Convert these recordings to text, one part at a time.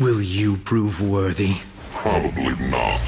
Will you prove worthy? Probably not.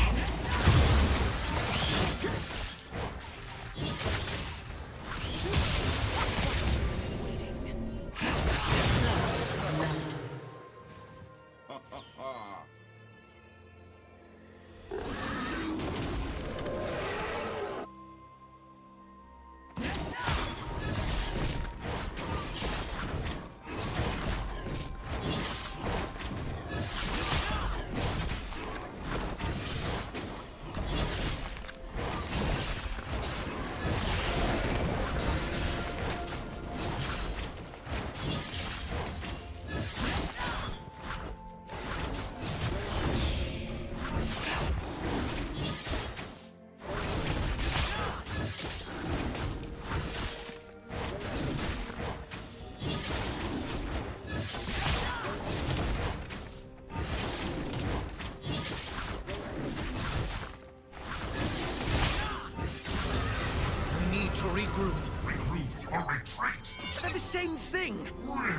Regroup. Regroup or retreat? They're the same thing! Really?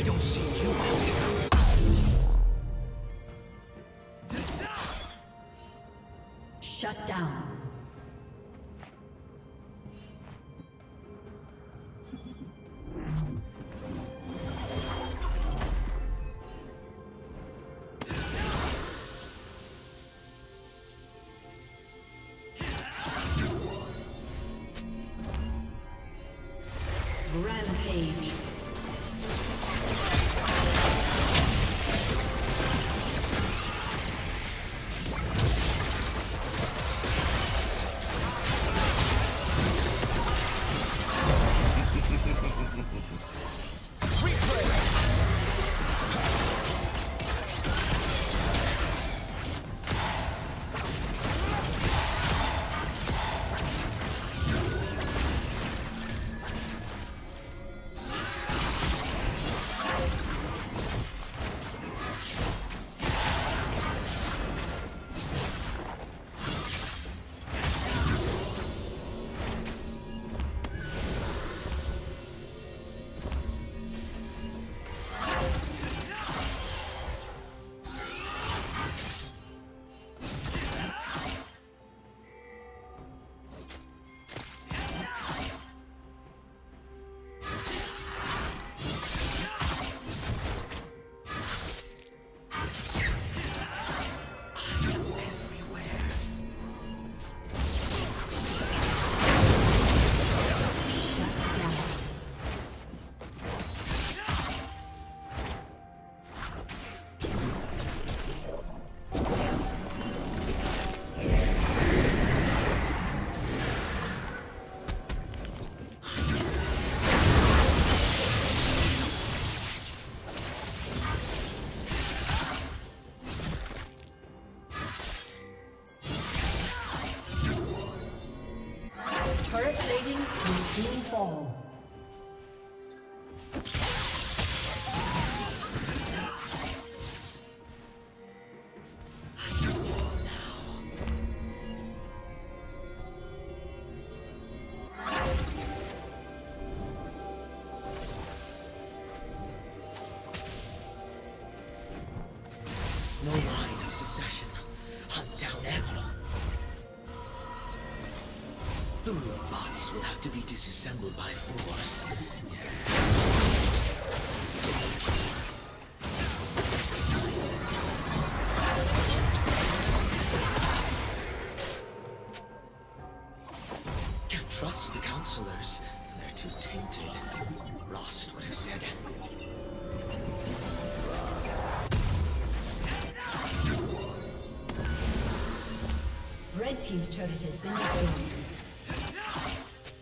I don't see you out here. Shut down. Rampage. Turret plating will soon fall. Disassembled by force. Can't trust the counselors. They're too tainted. Rost would have said. Rost. Red team's turret has been destroyed.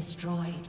destroyed.